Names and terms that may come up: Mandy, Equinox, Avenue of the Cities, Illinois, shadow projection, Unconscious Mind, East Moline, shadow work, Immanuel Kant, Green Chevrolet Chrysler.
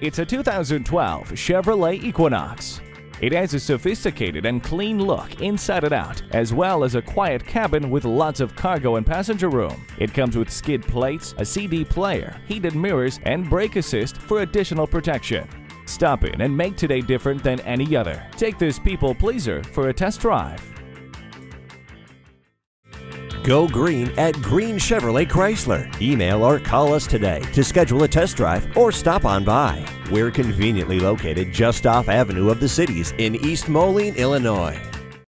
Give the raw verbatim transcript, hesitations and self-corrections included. It's a two thousand twelve Chevrolet Equinox. It has a sophisticated and clean look inside and out, as well as a quiet cabin with lots of cargo and passenger room. It comes with skid plates, a C D player, heated mirrors, and brake assist for additional protection. Stop in and make today different than any other. Take this people pleaser for a test drive. Go green at Green Chevrolet Chrysler. Email or call us today to schedule a test drive or stop on by. We're conveniently located just off Avenue of the Cities in East Moline, Illinois.